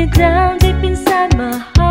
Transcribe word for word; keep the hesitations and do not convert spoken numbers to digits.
me down deep inside my heart.